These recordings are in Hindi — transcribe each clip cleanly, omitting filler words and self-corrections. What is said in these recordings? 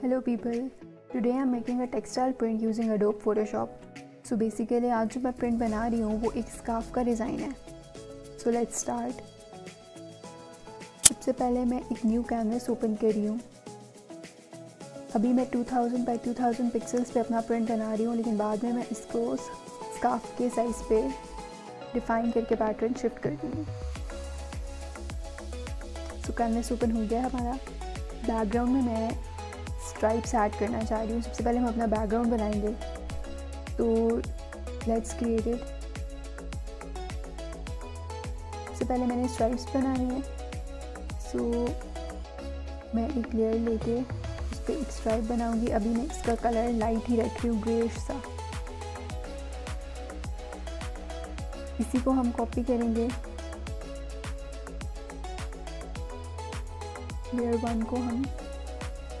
Hello people, today I am making a textile print using Adobe Photoshop. So basically आज जो मैं print बना रही हूँ वो एक scarf का design है. So let's start. सबसे पहले मैं एक new canvas open कर रही हूँ. अभी मैं 2000 by 2000 pixels पे अपना print बना रही हूँ, लेकिन बाद में मैं इसको scarf के size पे define करके pattern shift कर दूँगी. So canvas open हो गया हमारा. Background में मैं स्ट्राइप्स ऐड करना चाह रही हूँ. सबसे पहले हम अपना बैकग्राउंड बनाएंगे, तो लेट्स क्रिएट इट. सबसे पहले मैंने स्ट्राइप्स बनाई हैं, सो मैं एक लेयर लेके उस पर एक स्ट्राइप बनाऊँगी. अभी मैं इसका कलर लाइट ही रख रही हूँ, ग्रेश सा. इसी को हम कॉपी करेंगे, लेयर वन को हम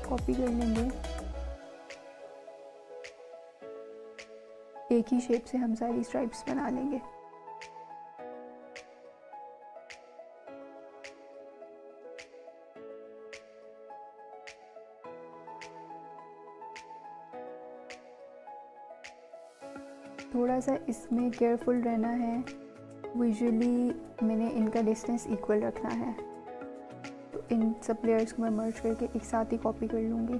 कॉपी कर लेंगे. एक ही शेप से हम सारी स्ट्राइप्स बना लेंगे. थोड़ा सा इसमें केयरफुल रहना है. विजुअली मैंने इनका डिस्टेंस इक्वल रखना है. इन सब लेयर्स को मैं मर्ज करके एक साथ ही कॉपी कर लूँगी.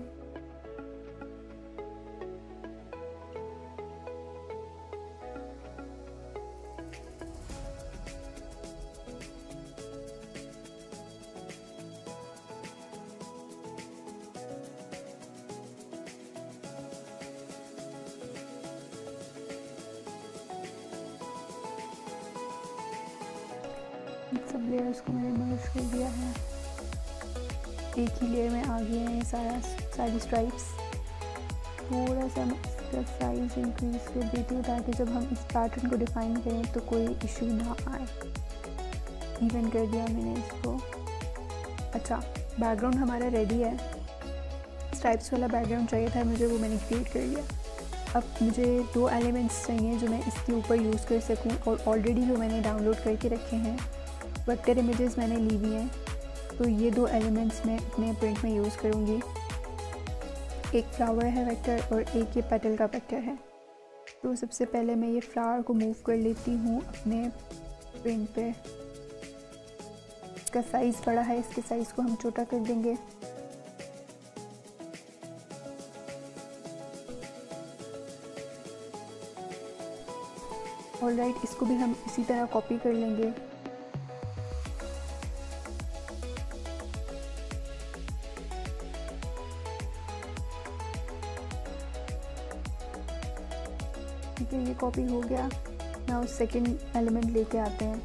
इन सब लेयर्स को मैंने मर्ज कर दिया है. एक ही लेयर में आ गए हैं सारी स्ट्राइप्स. थोड़ा सा मैं इसका साइज इंक्रीज कर देती हूँ, ताकि जब हम इस पैटर्न को डिफाइन करें तो कोई इशू ना आए. इवन कर दिया मैंने इसको. अच्छा, बैकग्राउंड हमारा रेडी है. स्ट्राइप्स वाला बैकग्राउंड चाहिए था मुझे, वो मैंने क्रिएट कर लिया. अब मुझे दो एलिमेंट्स चाहिए जो मैं इसके ऊपर यूज़ कर सकूँ, और ऑलरेडी जो मैंने डाउनलोड करके रखे हैं. वेक्टर इमेजेस मैंने ली हुई हैं, तो ये दो एलिमेंट्स मैं अपने प्रिंट में यूज़ करूँगी. एक फ्लावर है वेक्टर, और एक ये पेटल का वेक्टर है. तो सबसे पहले मैं ये फ्लावर को मूव कर लेती हूँ अपने प्रिंट पे. इसका साइज़ बड़ा है, इसके साइज़ को हम छोटा कर देंगे. ऑलराइट, इसको भी हम इसी तरह कॉपी कर लेंगे. ठीक है, ये कॉपी हो गया. नाउ सेकेंड एलिमेंट लेके आते हैं.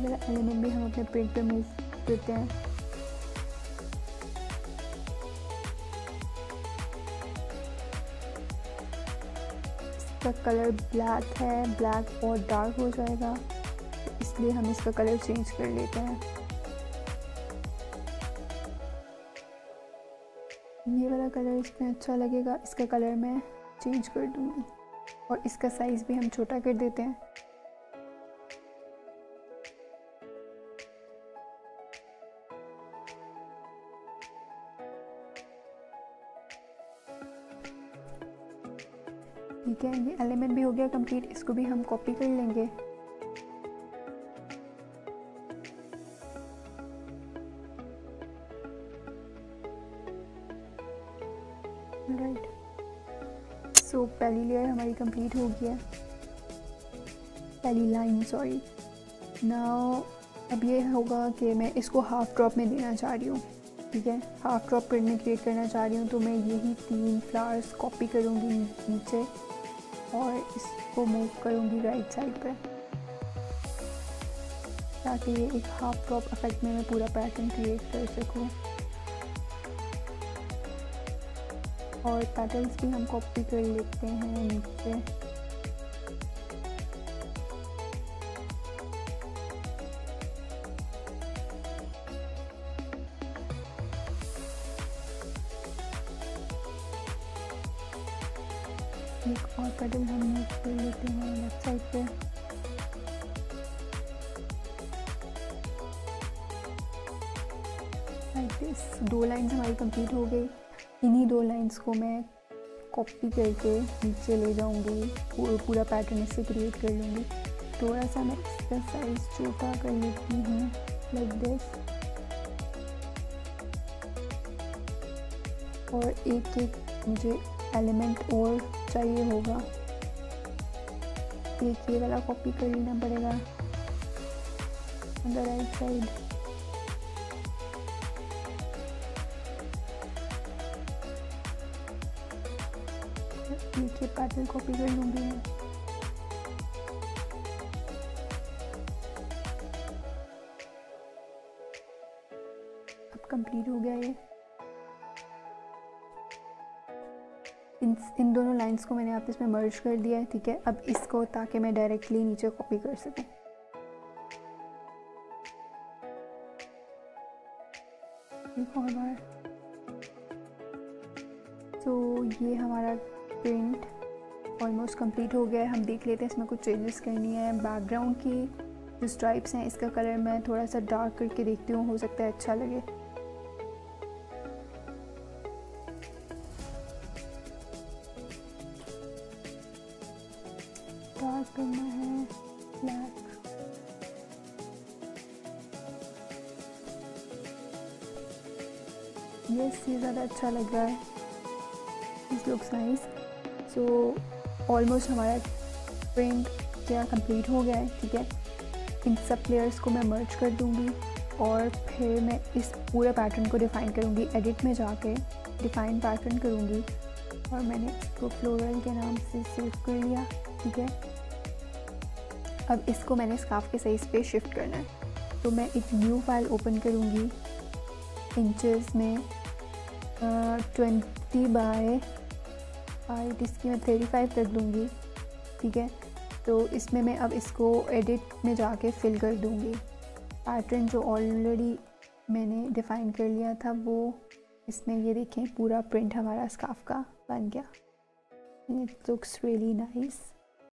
मेरा एलिमेंट भी हम अपने प्रिंट पे मूव करते हैं. इसका कलर ब्लैक है. ब्लैक और डार्क हो जाएगा, इसलिए हम इसका कलर चेंज कर लेते हैं. ये वाला कलर इसमें अच्छा लगेगा, इसका कलर मैं चेंज कर दूँगी. और इसका साइज़ भी हम छोटा कर देते हैं. ठीक है, ये एलिमेंट भी हो गया कंप्लीट. इसको भी हम कॉपी कर लेंगे. राइट, सो पहली लेयर हमारी कंप्लीट हो गई है, पहली लाइन, सॉरी. नाउ अब ये होगा कि मैं इसको हाफ ड्रॉप में देना चाह रही हूँ. ठीक है, हाफ ड्रॉप प्रिंट में क्रिएट करना चाह रही हूँ, तो मैं यही तीन फ्लावर्स कॉपी करूँगी नीचे, और इसको मूव करूँगी राइट साइड पर, ताकि ये एक हाफ ड्रॉप इफेक्ट में मैं पूरा पैटर्न क्रिएट कर सकूँ. और पैटर्न्स भी हम कॉपी कर लेते हैं नीचे. एक और पैटर्न हम मूव कर लेते हैं लेफ्ट साइड पे. like this। दो लाइन्स हमारी कंप्लीट हो गई। इन्हीं दो लाइन्स को मैं कॉपी करके नीचे ले जाऊंगी, पूरा पैटर्न इससे क्रिएट कर लूँगी। थोड़ा सा मैं इसका साइज छोटा कर लेती हूँ, लाइक दिस। और एक एक मुझे एलिमेंट और चाहिए होगा, एक ये वाला कॉपी कर लेना पड़ेगा ऑन द राइट साइड। एक ये पैटर्न कॉपी कर लूँगी मैं। कंप्लीट हो गया ये। इन दोनों लाइंस को मैंने आपस में मर्ज कर दिया है, ठीक है। अब इसको ताकि मैं डायरेक्टली नीचे कॉपी कर सकूं। एक और बार। तो ये हमारा प्रिंट ऑलमोस्ट कंप्लीट हो गया है। हम देख लेते हैं इसमें कुछ चेंजेस करनी है। बैकग्राउंड की जो स्ट्राइप्स हैं इसका कलर मैं थोड़ा सा डार्क करके देखती हूँ, हो सकता है अच्छा लगे। डार्क करना है, ब्लैक। यस, ये ज़्यादा अच्छा लग रहा है। It looks nice. So almost हमारा प्रिंट क्या कंप्लीट हो गया है, ठीक है। इन सब लेयर्स को मैं मर्ज कर दूंगी और फिर मैं इस पूरे पैटर्न को डिफ़ाइन करूंगी। एडिट में जाके डिफ़ाइन पैटर्न करूंगी और मैंने इसको फ्लोरल के नाम से सेव कर लिया, ठीक है। अब इसको मैंने स्कार्फ के साइज़ पे शिफ्ट करना है, तो मैं एक न्यू फाइल ओपन करूंगी। इंचेस में 20 बाय 5, इसकी मैं 35 कर दूँगी, ठीक है। तो इसमें मैं अब इसको एडिट में जाके फिल कर दूँगी। पैटर्न जो ऑलरेडी मैंने डिफ़ाइन कर लिया था वो इसमें, ये देखें पूरा प्रिंट हमारा स्कार्फ का बन गया। It looks really nice.